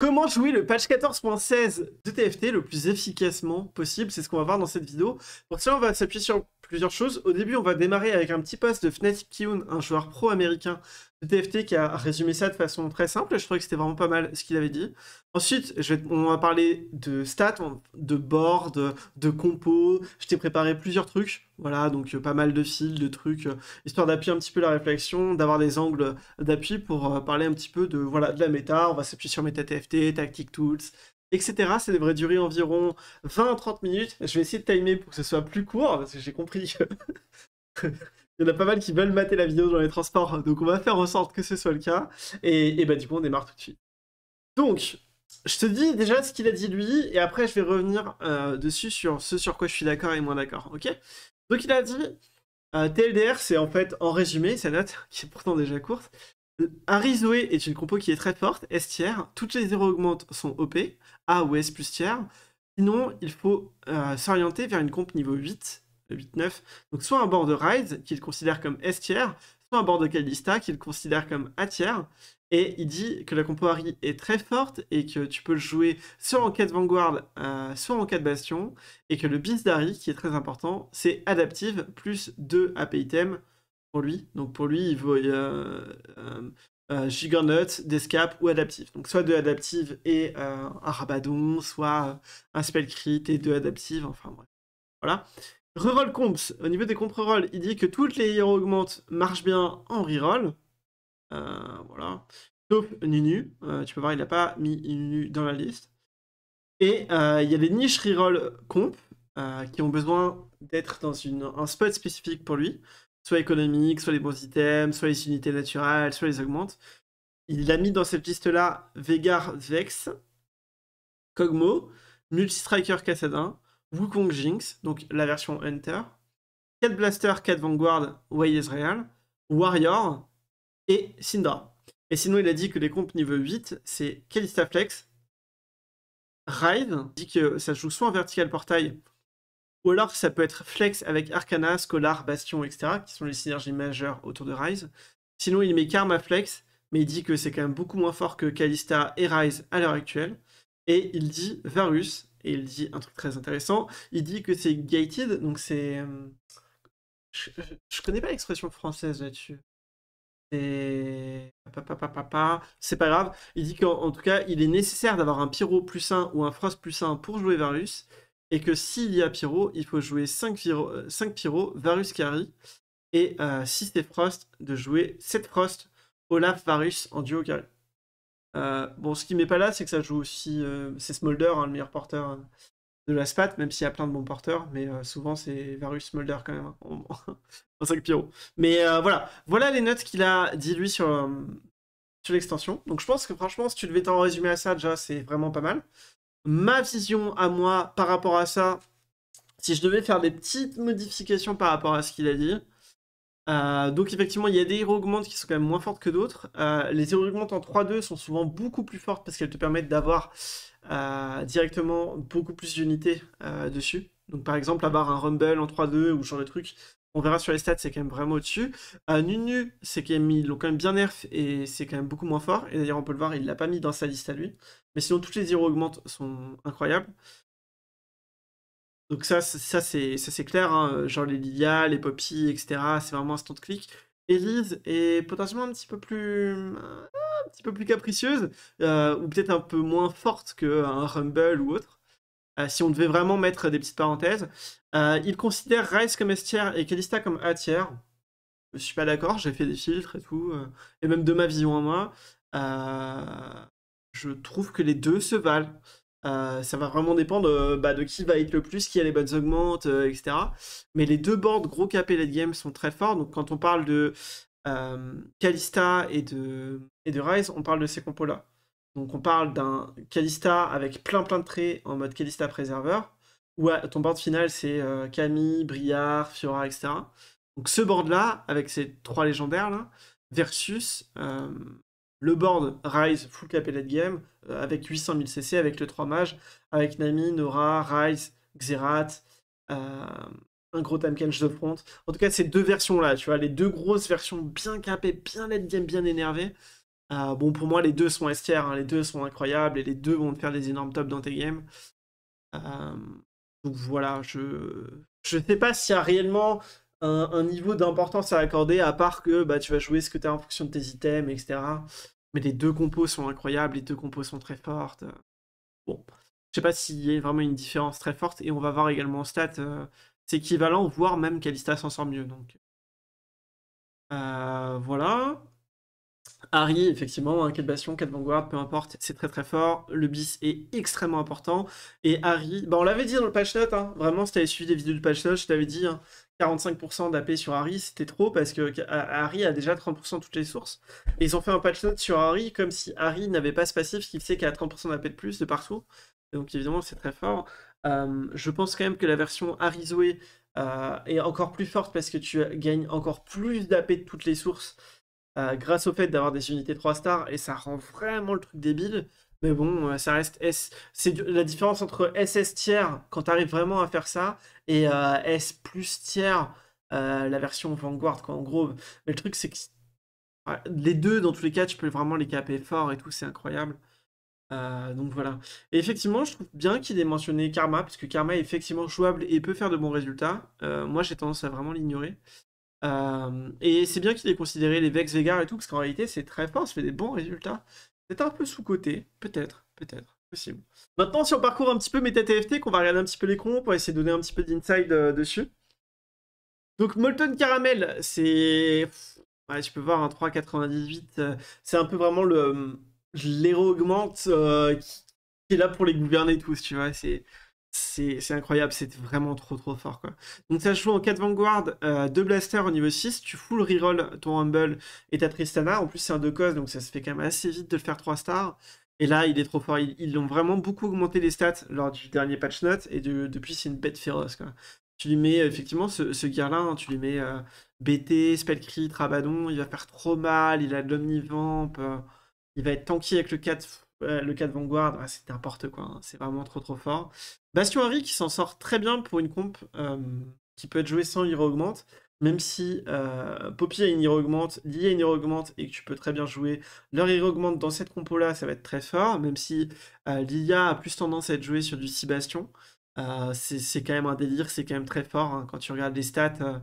Comment jouer le patch 14.16 de TFT le plus efficacement possible? C'est ce qu'on va voir dans cette vidéo. Pour cela, on va s'appuyer sur plusieurs choses. Au début, on va démarrer avec un petit post de Fnatic Kyun, un joueur pro américain de TFT qui a résumé ça de façon très simple. Je trouvais que c'était vraiment pas mal ce qu'il avait dit. Ensuite, on va parler de stats, de board, de compos. Je t'ai préparé plusieurs trucs. Voilà, donc pas mal de fils, de trucs, histoire d'appuyer un petit peu la réflexion, d'avoir des angles d'appui pour parler un petit peu de, voilà, de la méta. On va s'appuyer sur Meta TFT, Tactic Tools, etc. Ça devrait durer environ 20 à 30 minutes. Je vais essayer de timer pour que ce soit plus court, parce que j'ai compris que... Il y en a pas mal qui veulent mater la vidéo dans les transports, donc on va faire en sorte que ce soit le cas. Et bah du coup, on démarre tout de suite. Donc, je te dis déjà ce qu'il a dit lui, et après je vais revenir dessus sur ce sur quoi je suis d'accord et moins d'accord, ok? Donc il a dit, TLDR, c'est en fait, en résumé, sa note, qui est pourtant déjà courte, Harry Zoé est une compo qui est très forte, S tiers, toutes les 0 augmentes sont OP, A ou S plus tiers, sinon il faut s'orienter vers une comp niveau 8, 8-9, donc soit un bord de Ryze qu'il considère comme S tiers, soit un bord de Kalista qu'il considère comme A tiers, et il dit que la compo Harry est très forte et que tu peux le jouer soit en cas de Vanguard, soit en cas de Bastion, et que le bis d'Harry, qui est très important, c'est adaptive plus 2 AP item pour lui, donc pour lui il vaut Juggernaut, Descap ou Adaptive, donc soit 2 adaptives et un Rabadon, soit un Spell Crit et 2 adaptives, enfin bref, voilà. Reroll comps, au niveau des comps reroll, il dit que toutes les héros augmentent marchent bien en reroll. Voilà. Sauf Ninu. Tu peux voir, il n'a pas mis Ninu dans la liste. Et il y a des niches reroll comp qui ont besoin d'être dans un spot spécifique pour lui. Soit économique, soit les bons items, soit les unités naturelles, soit les augmentes. Il a mis dans cette liste-là Veigar, Vex, Cogmo, Multistriker, Cassadin, Wukong Jinx, donc la version Hunter, Cat Blaster, Cat Vanguard, Way Israel, Warrior et Syndra. Et sinon, il a dit que les comps niveau 8, c'est Kalista Flex, Ryze, il dit que ça se joue soit en vertical portail, ou alors ça peut être Flex avec Arcana, Scholar, Bastion, etc., qui sont les synergies majeures autour de Ryze. Sinon, il met Karma Flex, mais il dit que c'est quand même beaucoup moins fort que Kalista et Ryze à l'heure actuelle. Et il dit Varus. Et il dit un truc très intéressant, il dit que c'est gated, donc c'est... Je connais pas l'expression française là-dessus. C'est... C'est pas grave, il dit qu'en tout cas, il est nécessaire d'avoir un pyro plus 1 ou un frost plus 1 pour jouer Varus, et que s'il y a pyro, il faut jouer 5 pyro, Varus carry, et si c'est frost, de jouer 7 frost, Olaf, Varus en duo carry. Bon, ce qui met pas là, c'est que ça joue aussi, c'est Smolder, hein, le meilleur porteur de la SPAT, même s'il y a plein de bons porteurs, mais souvent c'est Varus Smolder quand même, hein, en 5 pyro. Mais voilà les notes qu'il a dit lui sur l'extension. Donc je pense que franchement, si tu devais t'en résumer à ça, déjà c'est vraiment pas mal. Ma vision à moi par rapport à ça, si je devais faire des petites modifications par rapport à ce qu'il a dit... donc effectivement, il y a des héros augmentes qui sont quand même moins fortes que d'autres. Les héros augmentes en 3-2 sont souvent beaucoup plus fortes parce qu'elles te permettent d'avoir directement beaucoup plus d'unités dessus. Donc par exemple, avoir un Rumble en 3-2 ou ce genre de truc, on verra sur les stats, c'est quand même vraiment au-dessus. Nunu, c'est quand même, ils l'ont quand même bien nerf et c'est quand même beaucoup moins fort. Et d'ailleurs, on peut le voir, il l'a pas mis dans sa liste à lui. Mais sinon, toutes les héros augmentes sont incroyables. Donc ça c'est clair, hein. Genre les Lilia, les Poppy, etc. C'est vraiment un instant de clic. Elise est potentiellement un petit peu plus capricieuse, ou peut-être un peu moins forte qu'un Rumble ou autre, si on devait vraiment mettre des petites parenthèses. Il considère Ryze comme S tier et Kalista comme A tier. Je suis pas d'accord, j'ai fait des filtres et tout, et même de ma vision en moi, je trouve que les deux se valent. Ça va vraiment dépendre de qui va être le plus, qui a les bonnes augmentes, etc. Mais les deux boards gros cap et late game sont très forts. Donc quand on parle de Kalista et de Ryze, on parle de ces compos-là. Donc on parle d'un Kalista avec plein de traits en mode Kalista préserveur. Ou ton board final, c'est Camille, Briard, Fiora, etc. Donc ce board-là, avec ces trois légendaires-là, versus... le board Ryze full cap et late game avec 800 000 CC, avec le 3 mages, avec Nami, Nora, Ryze, Xerath, un gros time catch de front. En tout cas, ces deux versions là, tu vois, les deux grosses versions bien capées, bien late game, bien énervées, Bon, pour moi, les deux sont estières, hein, les deux sont incroyables, et les deux vont te faire des énormes tops dans tes games. Donc voilà, je sais pas s'il y a réellement un niveau d'importance à accorder, à part que bah, tu vas jouer ce que tu as en fonction de tes items, etc. Mais les deux compos sont incroyables, les deux compos sont très fortes. Bon, je sais pas s'il y a vraiment une différence très forte, et on va voir également en stats, c'est équivalent, voire même Kalista s'en sort mieux. Donc voilà. Harry, effectivement, hein, 4 bastions, 4 vanguards, peu importe, c'est très très fort. Le bis est extrêmement important. Et Harry, bah, on l'avait dit dans le patch note, hein, vraiment, si tu avais suivi des vidéos du patch note, je t'avais dit hein, 45% d'AP sur Harry, c'était trop parce que Harry a déjà 30% toutes les sources. Et ils ont fait un patch note sur Harry comme si Harry n'avait pas ce passif, ce qui fait qu'il a 30% d'AP de plus de partout. Et donc évidemment, c'est très fort. Je pense quand même que la version Harry Zoé est encore plus forte parce que tu gagnes encore plus d'AP de toutes les sources. Grâce au fait d'avoir des unités 3 stars, et ça rend vraiment le truc débile. Mais bon, ça reste S. C'est la différence entre SS tiers, quand tu arrives vraiment à faire ça, et S plus tiers, la version Vanguard, quoi, en gros. Mais le truc, c'est que les deux, dans tous les cas, tu peux vraiment les caper fort et tout, c'est incroyable. Donc voilà. Et effectivement, je trouve bien qu'il ait mentionné Karma, parce que Karma est effectivement jouable et peut faire de bons résultats. Moi, j'ai tendance à vraiment l'ignorer. Et c'est bien qu'il ait considéré les Vex, Veigar et tout, parce qu'en réalité c'est très fort, ça fait des bons résultats. C'est un peu sous-côté, peut-être, possible. Maintenant, si on parcourt un petit peu Meta TFT, qu'on va regarder un petit peu les comptes, pour essayer de donner un petit peu d'inside dessus. Donc Molten Caramel, c'est... Ouais, tu peux voir, un 3,98, c'est un peu vraiment le l'héros augmente qui est là pour les gouverner tous, tu vois, c'est... C'est incroyable, c'est vraiment trop fort, quoi. Donc ça joue en 4 Vanguard, 2 blasters au niveau 6, tu full reroll ton Rumble et ta Tristana, en plus c'est un 2 cos, donc ça se fait quand même assez vite de le faire 3 stars, et là il est trop fort, ils l'ont vraiment beaucoup augmenté les stats lors du dernier patch note, et depuis c'est une bête féroce, quoi. Tu lui mets effectivement ce gear là, hein, tu lui mets BT, Spellcrit, Rabadon, il va faire trop mal, il a de l'omnivamp, il va être tanky avec le 4 Vanguard, ouais, c'est n'importe quoi, hein. C'est vraiment trop fort. Bastion Harry qui s'en sort très bien pour une comp qui peut être jouée sans hero augmente, même si Poppy a une hero augmente, Lilia a une hero augmente, et que tu peux très bien jouer leur hero augmente dans cette compo là, ça va être très fort, même si Lilia a plus tendance à être jouée sur du 6 Bastion. C'est quand même un délire, c'est quand même très fort, hein. Quand tu regardes les stats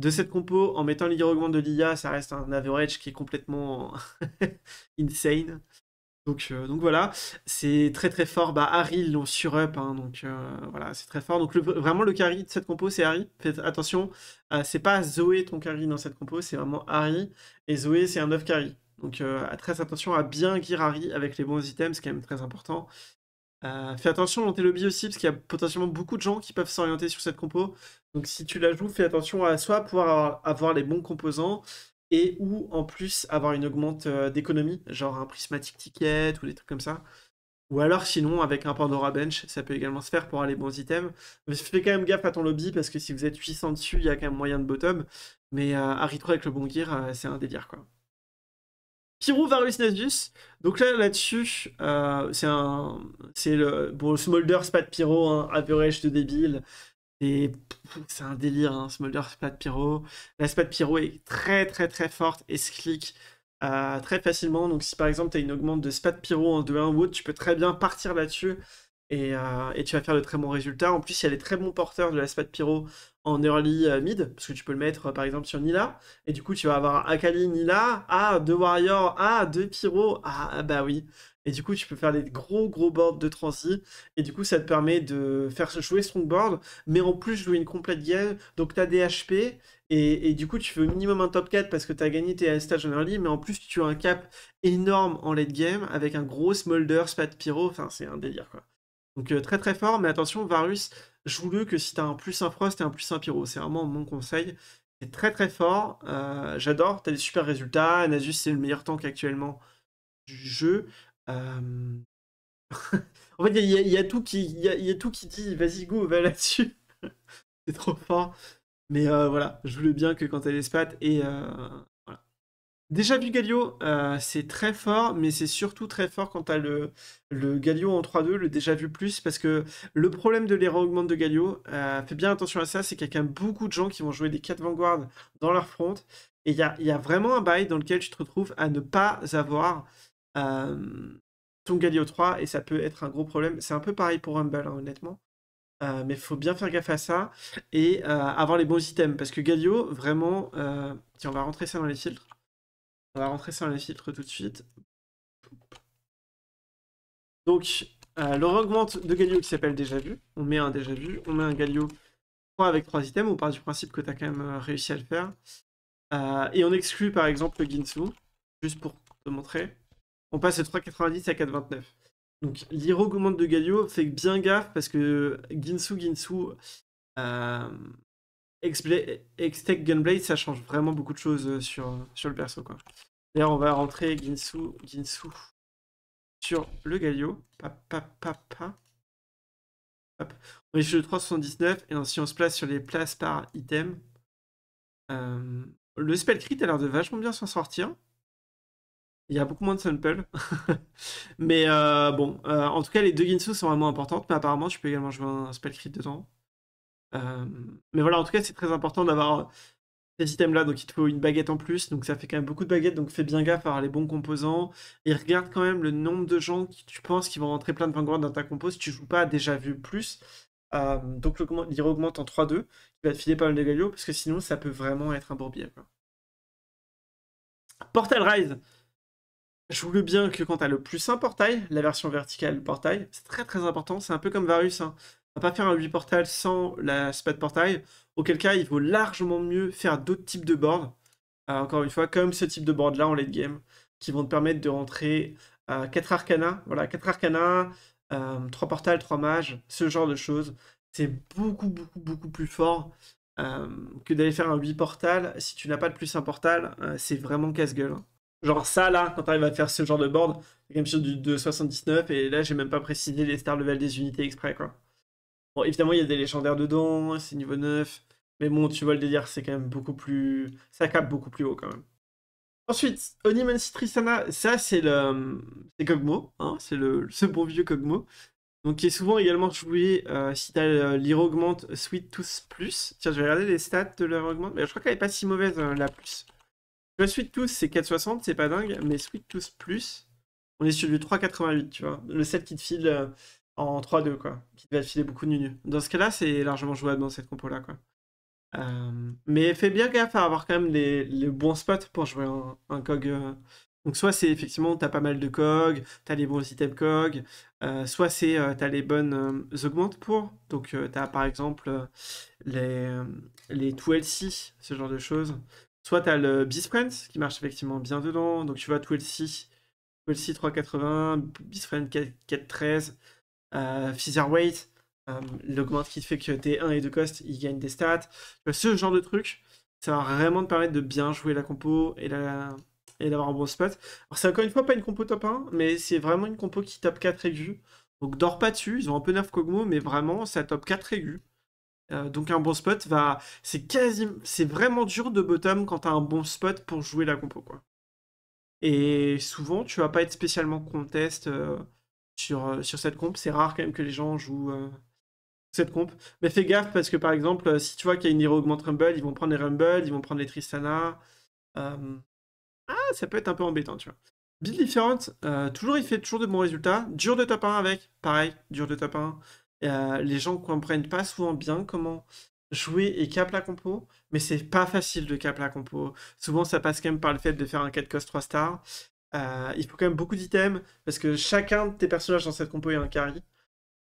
de cette compo, en mettant l'hero augmente de Lilia, ça reste un average qui est complètement insane. Donc voilà, c'est très fort. Bah, Harry, ils l'ont sur-up, hein, donc voilà, c'est très fort. Donc vraiment le carry de cette compo, c'est Harry. Faites attention, c'est pas Zoé ton carry dans cette compo, c'est vraiment Harry. Et Zoé, c'est un 9 carry. Donc très attention à bien gear Harry avec les bons items, c'est quand même très important. Fais attention dans tes lobbies aussi, parce qu'il y a potentiellement beaucoup de gens qui peuvent s'orienter sur cette compo. Donc si tu la joues, fais attention à soit pouvoir avoir les bons composants, et ou en plus avoir une augmente d'économie, genre un prismatic ticket ou des trucs comme ça. Ou alors sinon avec un Pandora Bench, ça peut également se faire pour avoir les bons items. Mais fais quand même gaffe à ton lobby, parce que si vous êtes 800 dessus, il y a quand même moyen de bottom. Mais Harry 3 avec le bon gear, c'est un délire, quoi. Pyro, Varus, Nasus. Donc là-dessus, c'est le... Bon, Smolder, c'est pas de Pyro, hein, average de débile. C'est un délire, hein, Smolder, c'est pas de Pyro. La spat Pyro est très forte et se clique très facilement. Donc si par exemple tu as une augmente de spat Pyro en 2-1 ou autre, tu peux très bien partir là-dessus et tu vas faire de très bons résultats. En plus, il y a les très bons porteurs de la spat Pyro en early mid, parce que tu peux le mettre par exemple sur Nilah. Et du coup, tu vas avoir Akali, Nilah, ah, 2 Warriors, ah, 2 Pyro, ah bah oui. Et du coup, tu peux faire des gros boards de transi. Et du coup, ça te permet de faire jouer Strongboard, mais en plus jouer une complète game. Donc, tu as des HP. Et du coup, tu fais au minimum un top 4 parce que tu as gagné tes stages en early. Mais en plus, tu as un cap énorme en late game avec un gros Smolder, spat Pyro. Enfin, c'est un délire, quoi. Donc, très fort. Mais attention, Varus, joue-le que si tu as un plus 1 Frost et un plus 1 Pyro. C'est vraiment mon conseil. C'est très fort. J'adore. Tu as des super résultats. Nasus, c'est le meilleur tank actuellement du jeu. En fait, il y a tout qui dit vas-y, go, va là-dessus. C'est trop fort. Mais voilà, je voulais bien que quand elle est spat et voilà. Déjà vu Galio, c'est très fort, mais c'est surtout très fort quand tu as le Galio en 3-2, le déjà vu plus, parce que le problème de l'erreur augmente de Galio, fais bien attention à ça, c'est qu'il y a quand même beaucoup de gens qui vont jouer des 4 vanguards dans leur front, et il y a vraiment un bail dans lequel tu te retrouves à ne pas avoir ton Galio 3, et ça peut être un gros problème. C'est un peu pareil pour Rumble, hein, honnêtement. Mais il faut bien faire gaffe à ça, et avoir les bons items, parce que Galio, vraiment... tiens, on va rentrer ça dans les filtres. On va rentrer ça dans les filtres tout de suite. Donc, l'heure augmente de Galio qui s'appelle déjà vu. On met un déjà vu, on met un Galio 3 avec 3 items. On part du principe que tu as quand même réussi à le faire. Et on exclut par exemple le Guinsoo, juste pour te montrer. On passe de 3,90 à 4,29. Donc, l'hero augmente de Galio, fait bien gaffe parce que Guinsoo, X-Tech Gunblade, ça change vraiment beaucoup de choses sur le perso, quoi. D'ailleurs, on va rentrer Guinsoo sur le Galio. Hop. On est sur le 379, et si on se place sur les places par item, le spell crit a l'air de vachement bien s'en sortir. Il y a beaucoup moins de sample. Mais bon, en tout cas, les deux Guinsoo sont vraiment importantes, mais apparemment, tu peux également jouer un spell crit dedans. Mais voilà, en tout cas, c'est très important d'avoir ces items-là. Donc, il te faut une baguette en plus. Donc, ça fait quand même beaucoup de baguettes. Donc, fais bien gaffe à avoir les bons composants. Et regarde quand même le nombre de gens qui tu penses qui vont rentrer plein de vanguard dans ta compo si tu joues pas déjà vu plus. Donc, l'hero augmente en 3-2. Tu vas te filer pas mal de Galio parce que sinon, ça peut vraiment être un bourbier, quoi. Portal Ryze. Joue-le bien que quand tu as le plus un portail, la version verticale portail, c'est très très important. C'est un peu comme Varus, hein. On va pas faire un 8 portal sans la spa de portail, auquel cas il vaut largement mieux faire d'autres types de boards, encore une fois, comme ce type de board là en late game, qui vont te permettre de rentrer 4 arcana, voilà, 4 arcana, 3 portals, 3 mages, ce genre de choses. C'est beaucoup plus fort que d'aller faire un 8 portal. Si tu n'as pas de plus un portal, c'est vraiment casse-gueule, hein. Genre ça là, quand tu arrives à faire ce genre de board, c'est comme sur du 2,79, et là j'ai même pas précisé les star level des unités exprès, quoi. Bon, évidemment, il y a des légendaires dedans, c'est niveau 9. Mais bon, tu vois le délire, c'est quand même beaucoup plus... Ça cap beaucoup plus haut, quand même. Ensuite, Onimancy Tristana, ça, c'est le... C'est Cogmo, hein, c'est ce bon vieux Cogmo. Donc, qui est souvent également joué si t'as l'hero augmente Sweet Tooth Plus. Tiens, je vais regarder les stats de l'hero augmente. Mais je crois qu'elle est pas si mauvaise, la plus. Tu vois, Sweet Tooth, c'est 4,60, c'est pas dingue. Mais Sweet Tooth Plus, on est sur du 3,88, tu vois. Le set qui te file... en 3-2, quoi, qui va filer beaucoup de Nunu. Dans ce cas-là, c'est largement jouable dans cette compo-là, quoi. Mais fais bien gaffe à avoir quand même les bons spots pour jouer un cog. Donc soit c'est effectivement, t'as pas mal de cog, t'as les bons items cog, soit c'est t'as les bonnes augmentes pour. Donc t'as par exemple les 2LC, ce genre de choses. Soit t'as le Bisprint, qui marche effectivement bien dedans. Donc tu vois 2LC 3,80, Bisprint 4,13. Featherweight, l'augmente qui te fait que tes 1 et 2 cost, il gagne des stats. Ce genre de truc, ça va vraiment te permettre de bien jouer la compo et d'avoir un bon spot. Alors, c'est encore une fois pas une compo top 1, mais c'est vraiment une compo qui top 4 aigus. Donc, dors pas dessus, ils ont un peu nerf Cogmo, mais vraiment, ça top 4 aigus. Donc, un bon spot va. C'est vraiment dur de bottom quand t'as un bon spot pour jouer la compo, quoi. Et souvent, tu vas pas être spécialement contest. Sur cette comp, c'est rare quand même que les gens jouent cette comp. Mais fais gaffe parce que par exemple, si tu vois qu'il y a une hero augmente Rumble, ils vont prendre les Rumble, ils vont prendre les Tristana. Ah, ça peut être un peu embêtant, tu vois. Build Different, il fait toujours de bons résultats. Dur de top 1 avec, pareil, dur de top 1. Les gens comprennent pas souvent bien comment jouer et cap la compo, mais c'est pas facile de cap la compo. Souvent, ça passe quand même par le fait de faire un 4 cost 3 stars. Il faut quand même beaucoup d'items parce que chacun de tes personnages dans cette compo est un carry.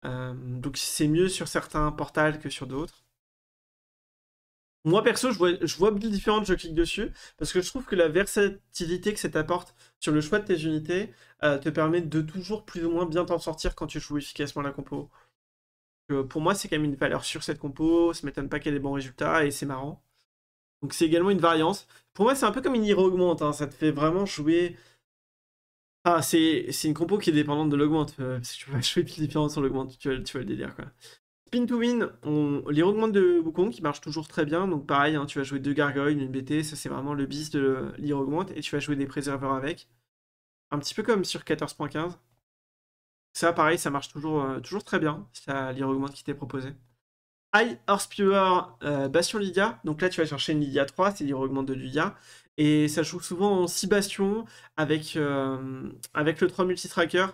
Donc c'est mieux sur certains portals que sur d'autres. Moi perso, je vois build différentes, je clique dessus parce que je trouve que la versatilité que ça t'apporte sur le choix de tes unités te permet de toujours plus ou moins bien t'en sortir quand tu joues efficacement la compo. Pour moi, c'est quand même une valeur sur cette compo, ça m'étonne pas qu'elle ait des bons résultats et c'est marrant. Donc c'est également une variance. Pour moi, c'est un peu comme une hero augmente, hein, ça te fait vraiment jouer. Ah, c'est une compo qui est dépendante de l'augmente, parce que tu vas jouer plus différent sur l'augmente, tu vois le délire, quoi. Spin to win, les augmentes de Wukong qui marchent toujours très bien. Donc pareil, hein, tu vas jouer deux gargoyles, une BT, ça c'est vraiment le bis de l'Hero augmente. Et tu vas jouer des préserveurs avec. Un petit peu comme sur 14.15. Ça pareil, ça marche toujours, toujours très bien. C'est l'Hero augmente qui t'est proposé. High Horsepower Bastion Lilia. Donc là tu vas chercher une Lilia 3, c'est l'Hero augmente de Lilia. Et ça joue souvent en 6 bastions avec, avec le 3 Multistriker.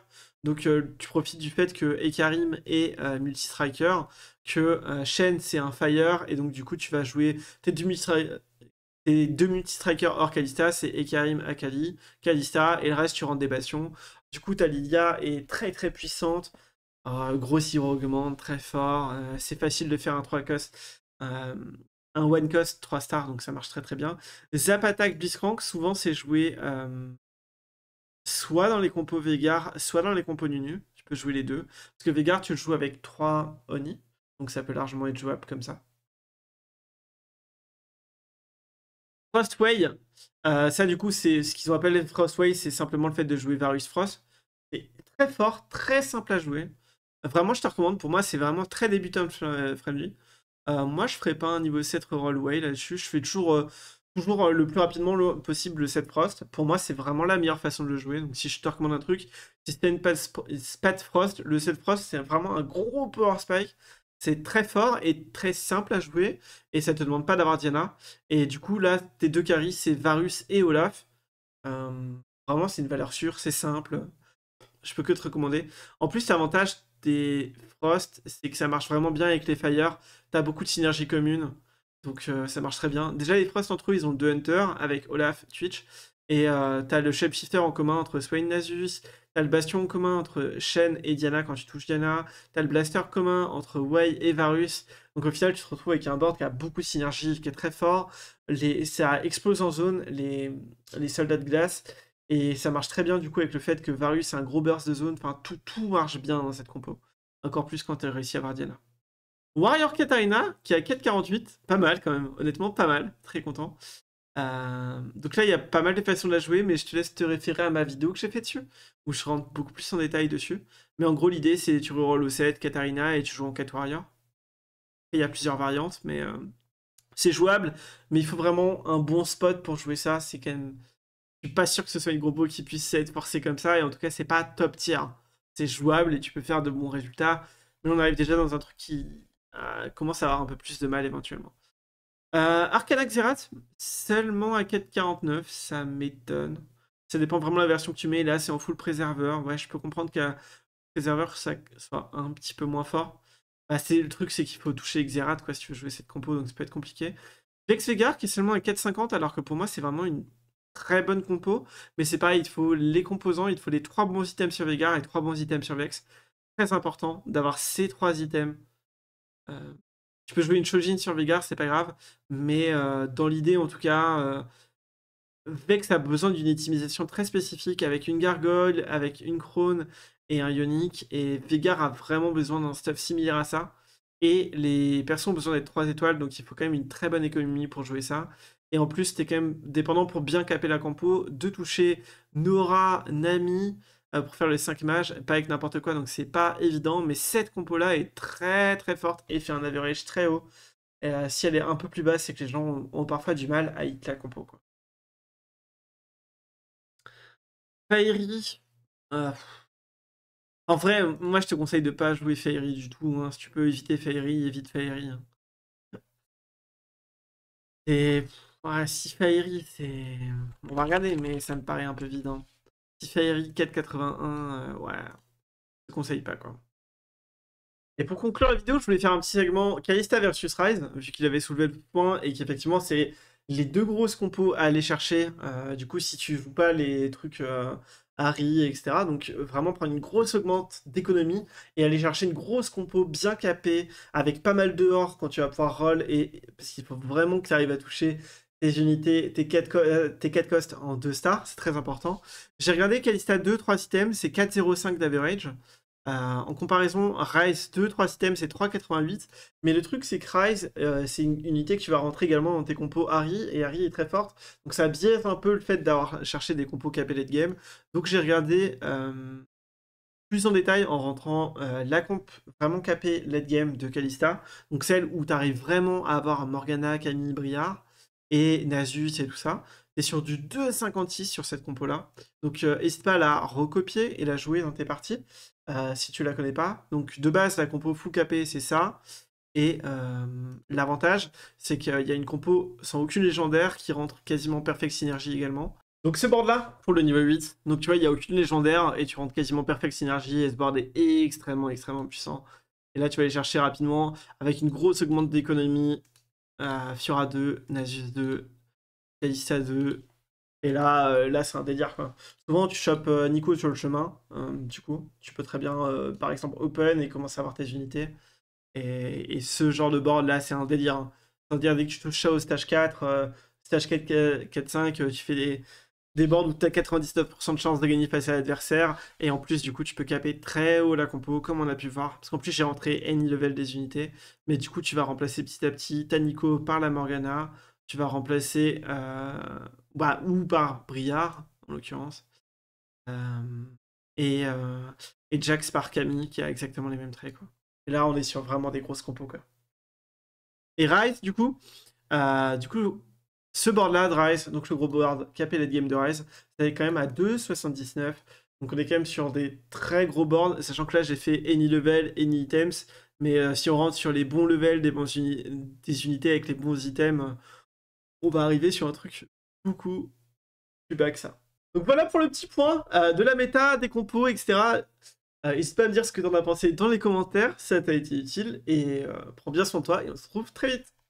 Donc tu profites du fait que Ekarim est Multistriker, que Shen c'est un Fire, et donc du coup tu vas jouer tes deux Multistrikers hors Kalista, c'est Ekarim, Akali, Kalista, et le reste tu rentres des bastions. Du coup ta Lilia est très très puissante, grosse hero augmente, très fort, c'est facile de faire un 3 cost. Un one cost 3 stars, donc ça marche très très bien. Zap attaque Blitzcrank, souvent c'est joué soit dans les compos Veigar, soit dans les compos Ninu. Tu peux jouer les deux. Parce que Veigar, tu le joues avec 3 Oni, donc ça peut largement être jouable comme ça. Frostway, ça du coup c'est ce qu'ils appellent les Frostway, c'est simplement le fait de jouer Varus Frost. C'est très fort, très simple à jouer. Vraiment je te recommande, pour moi c'est vraiment très débutant friendly. Moi, je ferai pas un niveau 7 rollway là-dessus. Je fais toujours le plus rapidement possible le 7 Frost. Pour moi, c'est vraiment la meilleure façon de le jouer. Donc, si je te recommande un truc, si tu as une spat Frost, le 7 Frost, c'est vraiment un gros power spike. C'est très fort et très simple à jouer. Et ça te demande pas d'avoir Diana. Et du coup, là, tes deux carries, c'est Varus et Olaf. Vraiment, c'est une valeur sûre. C'est simple. Je peux que te recommander. En plus, l'avantage des Frost, c'est que ça marche vraiment bien avec les Fire. T'as beaucoup de synergies communes, donc ça marche très bien. Déjà, les Frost entre eux, ils ont deux Hunters avec Olaf, Twitch, et t'as le Shapeshifter en commun entre Swain et Nasus, t'as le Bastion en commun entre Shen et Diana quand tu touches Diana, t'as le Blaster commun entre Wei et Varus. Donc au final, tu te retrouves avec un board qui a beaucoup de synergies, qui est très fort. Ça explose en zone, les soldats de glace. Et ça marche très bien du coup avec le fait que Varus a un gros burst de zone. Enfin, tout marche bien dans cette compo. Encore plus quand elle réussit à avoir Diana. Warrior Katarina qui a 4,48. Pas mal quand même. Honnêtement, pas mal. Très content. Donc là, il y a pas mal de façons de la jouer. Mais je te laisse te référer à ma vidéo que j'ai faite dessus, où je rentre beaucoup plus en détail dessus. Mais en gros, l'idée, c'est tu rerolles au 7 Katarina et tu joues en 4 Warrior. Il y a plusieurs variantes. Mais c'est jouable. Mais il faut vraiment un bon spot pour jouer ça. C'est quand même... Je suis pas sûr que ce soit une compo qui puisse être forcée comme ça, et en tout cas c'est pas top tier. C'est jouable et tu peux faire de bons résultats, mais on arrive déjà dans un truc qui commence à avoir un peu plus de mal éventuellement. Arcana Xerath, seulement à 4,49, ça m'étonne. Ça dépend vraiment de la version que tu mets, là c'est en full préserveur. Ouais, je peux comprendre qu'un préserveur ça soit un petit peu moins fort. Bah, le truc c'est qu'il faut toucher Xerath quoi si tu veux jouer cette compo, donc ça peut être compliqué. Vex Veigar qui est seulement à 4,50 alors que pour moi c'est vraiment une très bonne compo, mais c'est pareil, il faut les composants, il faut les 3 bons items sur Veigar et 3 bons items sur Vex. Très important d'avoir ces 3 items. Tu peux jouer une Shojin sur Veigar, c'est pas grave, mais dans l'idée en tout cas, Vex a besoin d'une itemisation très spécifique avec une gargoyle, avec une crone et un ionique, et Veigar a vraiment besoin d'un stuff similaire à ça. Et les persos ont besoin d'être 3 étoiles, donc il faut quand même une très bonne économie pour jouer ça. Et en plus, t'es quand même dépendant pour bien caper la compo, de toucher Nora, Nami, pour faire les 5 mages, pas avec n'importe quoi, donc c'est pas évident. Mais cette compo-là est très très forte et fait un average très haut. Et, si elle est un peu plus basse, c'est que les gens ont parfois du mal à hit la compo. Quoi. Fairy. En vrai, moi je te conseille de pas jouer Fairy du tout. Hein. Si tu peux éviter Fairy, évite Fairy. Hein. Et ouais, si Fairy, c'est... On va regarder, mais ça me paraît un peu vide. Hein. Si Fairy 4,81, ouais, je te conseille pas, quoi. Et pour conclure la vidéo, je voulais faire un petit segment Kalista versus Ryze, vu qu'il avait soulevé le point, et qu'effectivement, c'est les deux grosses compos à aller chercher, du coup, si tu joues pas les trucs Harry, etc. Donc, vraiment prendre une grosse augmente d'économie, et aller chercher une grosse compo bien capée, avec pas mal de hors quand tu vas pouvoir roll, et parce qu'il faut vraiment que tu arrives à toucher tes unités, tes 4 costs en 2 stars, c'est très important. J'ai regardé Kalista 2-3 items, c'est 4,05 d'average. En comparaison, Ryze 2-3 items, c'est 3,88. Mais le truc, c'est que Ryze, c'est une unité que tu vas rentrer également dans tes compos Harry, et Harry est très forte. Donc ça biaise un peu le fait d'avoir cherché des compos capés late game. Donc j'ai regardé plus en détail en rentrant la comp vraiment capée late game de Kalista, donc celle où tu arrives vraiment à avoir Morgana, Camille, Briard et Nasus et tout ça. T'es sur du 2,56 sur cette compo là, donc n'hésite pas à la recopier et la jouer dans tes parties si tu la connais pas. Donc de base la compo full capée c'est ça. Et l'avantage, c'est qu'il y a une compo sans aucune légendaire qui rentre quasiment perfect synergie également. Donc ce board là, pour le niveau 8, donc tu vois, il n'y a aucune légendaire et tu rentres quasiment perfect synergie et ce board est extrêmement puissant. Et là, tu vas aller chercher rapidement avec une grosse augmente d'économie, Fiora 2, Nasus 2, Kalista 2. Et là, là c'est un délire quoi. Souvent, tu chopes Nico sur le chemin, du coup, tu peux très bien, par exemple, open et commencer à avoir tes unités. Et ce genre de board là c'est un délire, hein. C'est-à-dire dès que tu touches ça au stage 4, stage 4-5, tu fais des boards où tu as 99% de chance de gagner face à l'adversaire. Et en plus du coup tu peux caper très haut la compo comme on a pu voir. Parce qu'en plus j'ai rentré any level des unités. Mais du coup tu vas remplacer petit à petit ta Nico par la Morgana. Tu vas remplacer ou par Briard en l'occurrence. Et Jax par Camille qui a exactement les mêmes traits quoi. Et là, on est sur vraiment des grosses compos, quoi. Et Ryze, du coup, ce board-là de Ryze, donc le gros board capé late game de Ryze, c'est quand même à 2,79. Donc on est quand même sur des très gros boards, sachant que là, j'ai fait any level, any items. Mais si on rentre sur les bons levels, des unités avec les bons items, on va arriver sur un truc beaucoup plus bas que ça. Donc voilà pour le petit point de la méta, des compos, etc. N'hésite pas à me dire ce que t'en as pensé dans les commentaires, ça t'a été utile, et prends bien soin de toi, et on se retrouve très vite.